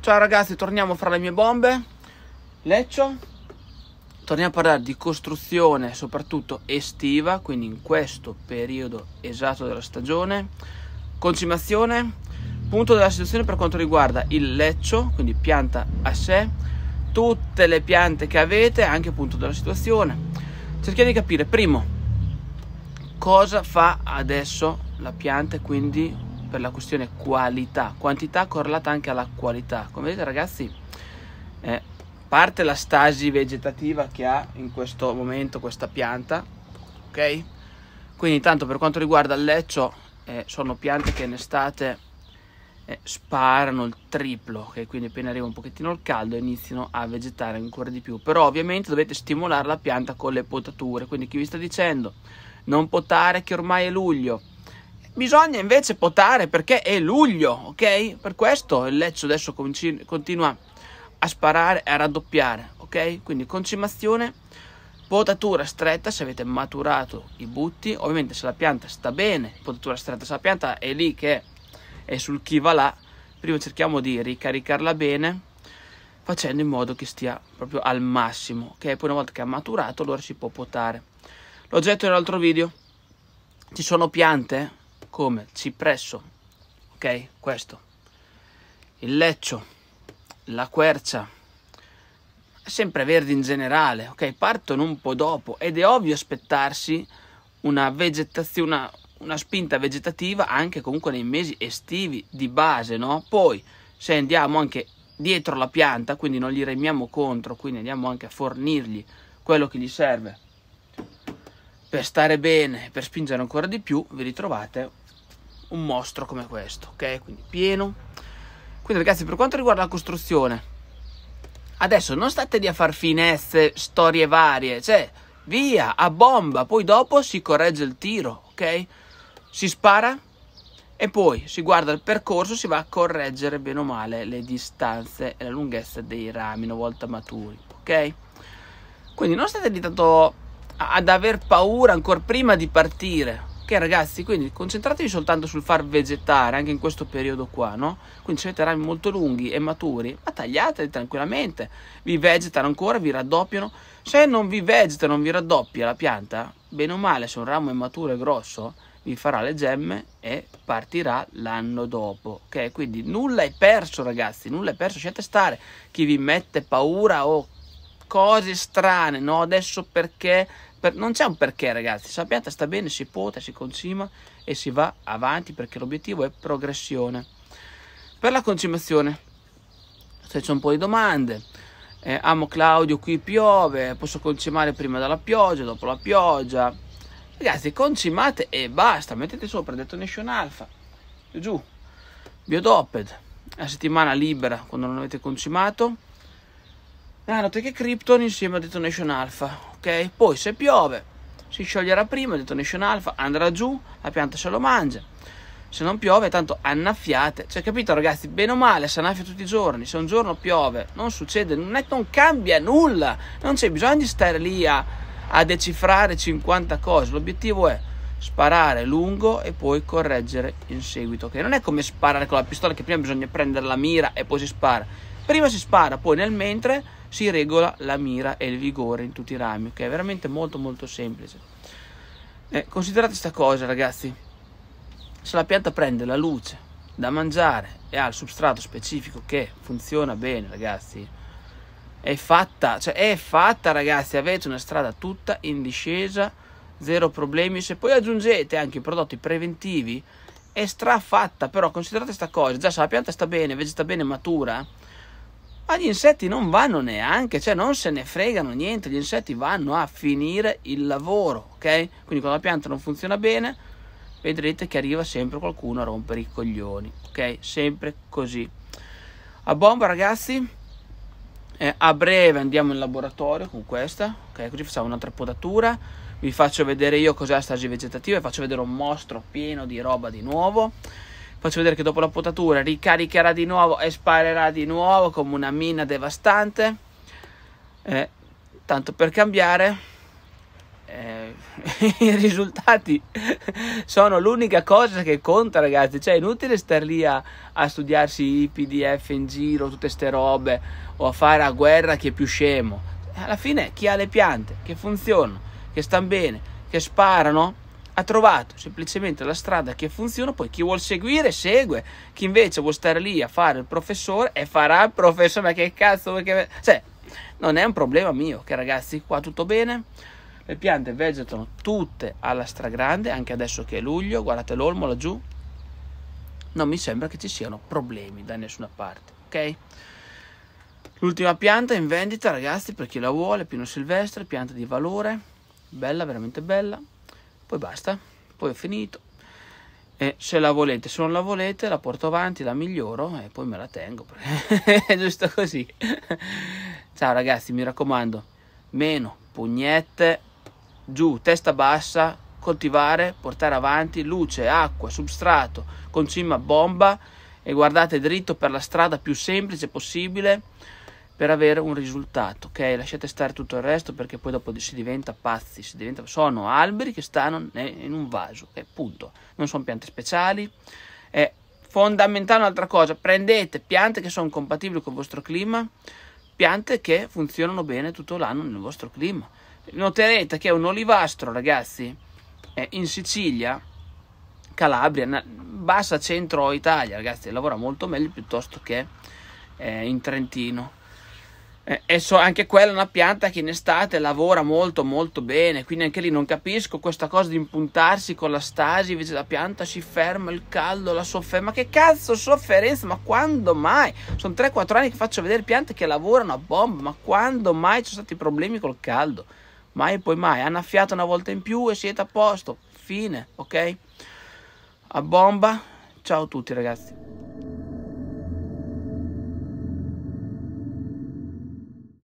Ciao ragazzi, torniamo fra le mie bombe. Leccio, torniamo a parlare di costruzione soprattutto estiva, quindi in questo periodo esatto della stagione. Concimazione, punto della situazione per quanto riguarda il leccio, quindi pianta a sé, tutte le piante che avete, anche punto della situazione. Cerchiamo di capire, primo, cosa fa adesso la pianta, quindi per la questione qualità, quantità correlata anche alla qualità. Come vedete ragazzi, parte la stasi vegetativa che ha in questo momento questa pianta, ok? Quindi tanto per quanto riguarda il leccio, sono piante che in estate sparano il triplo, okay? Quindi appena arriva un pochettino il caldo iniziano a vegetare ancora di più, però ovviamente dovete stimolare la pianta con le potature. Quindi chi vi sta dicendo non potare che ormai è luglio, bisogna invece potare perché è luglio, ok? Per questo il leccio adesso continua a sparare e a raddoppiare, ok? Quindi concimazione, potatura stretta se avete maturato i butti, ovviamente se la pianta sta bene, potatura stretta, se la pianta è lì che è sul chi va là, prima cerchiamo di ricaricarla bene facendo in modo che stia proprio al massimo, ok? Poi una volta che ha maturato allora si può potare. L'ho detto in un altro video, ci sono piante come cipresso, ok, questo, il leccio, la quercia, sempreverdi in generale, ok, partono un po' dopo ed è ovvio aspettarsi una vegetazione, una spinta vegetativa anche comunque nei mesi estivi di base, no? Poi se andiamo anche dietro la pianta, quindi non gli remiamo contro, quindi andiamo anche a fornirgli quello che gli serve per stare bene, per spingere ancora di più, vi ritrovate un mostro come questo, ok? Quindi pieno. Quindi ragazzi, per quanto riguarda la costruzione, adesso non state lì a far finezze, storie varie, cioè via, a bomba, poi dopo si corregge il tiro, ok? Si spara e poi si guarda il percorso, si va a correggere bene o male le distanze e la lunghezza dei rami una volta maturi, ok? Quindi non state lì tanto ad aver paura ancora prima di partire, ok ragazzi? Quindi concentratevi soltanto sul far vegetare anche in questo periodo qua, no? Quindi se avete rami molto lunghi e maturi, ma tagliateli tranquillamente, vi vegetano ancora, vi raddoppiano. Se non vi vegeta, non vi raddoppia la pianta, bene o male se un ramo è maturo e grosso vi farà le gemme e partirà l'anno dopo, ok? Quindi nulla è perso ragazzi, nulla è perso, lasciate stare chi vi mette paura o cose strane, no? Adesso perché non c'è un perché ragazzi, se la pianta sta bene si pota, si concima e si va avanti perché l'obiettivo è progressione. Per la concimazione, se c'è un po' di domande, amo Claudio, qui piove, posso concimare prima della pioggia, dopo la pioggia? Ragazzi, concimate e basta, mettete sopra detonation alfa, giù, biodoped, la settimana libera quando non avete concimato, nanoteche Krypton insieme a detonation alfa. Okay? Poi se piove si scioglierà prima, il detonation alfa andrà giù, la pianta se lo mangia. Se non piove tanto annaffiate, cioè capito ragazzi, bene o male si annaffia tutti i giorni, se un giorno piove non succede, non cambia nulla, non c'è bisogno di stare lì a decifrare 50 cose, l'obiettivo è sparare lungo e poi correggere in seguito, okay? Non è come sparare con la pistola che prima bisogna prendere la mira e poi si spara, prima si spara, poi nel mentre si regola la mira e il vigore in tutti i rami, ok? È veramente molto molto semplice. Considerate questa cosa ragazzi, se la pianta prende la luce da mangiare e ha il substrato specifico che funziona bene ragazzi, è fatta, cioè è fatta ragazzi, avete una strada tutta in discesa, zero problemi. Se poi aggiungete anche i prodotti preventivi è strafatta, però considerate questa cosa, già se la pianta sta bene, vegeta bene, matura, ma gli insetti non vanno neanche, cioè non se ne fregano niente, gli insetti vanno a finire il lavoro, ok? Quindi quando la pianta non funziona bene, vedrete che arriva sempre qualcuno a rompere i coglioni, ok? Sempre così. A bomba ragazzi, a breve andiamo in laboratorio con questa, ok? Così facciamo un'altra potatura, vi faccio vedere io cos'è la stasi vegetativa, vi faccio vedere un mostro pieno di roba di nuovo. Faccio vedere che dopo la potatura ricaricherà di nuovo e sparerà di nuovo come una mina devastante. Tanto per cambiare, i risultati sono l'unica cosa che conta, ragazzi. Cioè, è inutile star lì a studiarsi i PDF in giro, tutte ste robe, o a fare a guerra chi è più scemo. Alla fine chi ha le piante che funzionano, che stanno bene, che sparano, ha trovato semplicemente la strada che funziona. Poi chi vuol seguire segue, chi invece vuol stare lì a fare il professore e farà il professore. Ma che cazzo, perché... cioè, non è un problema mio, che ragazzi, qua tutto bene. Le piante vegetano tutte alla stragrande, anche adesso che è luglio, guardate l'olmo laggiù. Non mi sembra che ci siano problemi da nessuna parte, ok? L'ultima pianta in vendita, ragazzi, per chi la vuole, pino silvestre, pianta di valore, bella, veramente bella. Poi basta, poi ho finito. E se la volete, se non la volete, la porto avanti, la miglioro e poi me la tengo, perché è giusto così. Ciao ragazzi, mi raccomando, meno pugnette, giù, testa bassa, coltivare, portare avanti, luce, acqua, substrato, con cima bomba, e guardate dritto per la strada più semplice possibile per avere un risultato, ok? Lasciate stare tutto il resto, perché poi dopo si diventa pazzi, sono alberi che stanno in un vaso, okay? Punto. Non sono piante speciali. È fondamentale un'altra cosa: prendete piante che sono compatibili con il vostro clima, piante che funzionano bene tutto l'anno nel vostro clima. Noterete che un olivastro, ragazzi, in Sicilia, Calabria, bassa centro Italia, ragazzi, lavora molto meglio piuttosto che in Trentino. Anche quella è una pianta che in estate lavora molto molto bene, quindi anche lì non capisco questa cosa di impuntarsi con la stasi, invece la pianta si ferma, il caldo, la sofferenza. Ma che cazzo sofferenza, ma quando mai? Sono 3-4 anni che faccio vedere piante che lavorano a bomba, ma quando mai ci sono stati problemi col caldo? Mai e poi mai. Annaffiate una volta in più e siete a posto, fine, ok? A bomba. Ciao a tutti, ragazzi.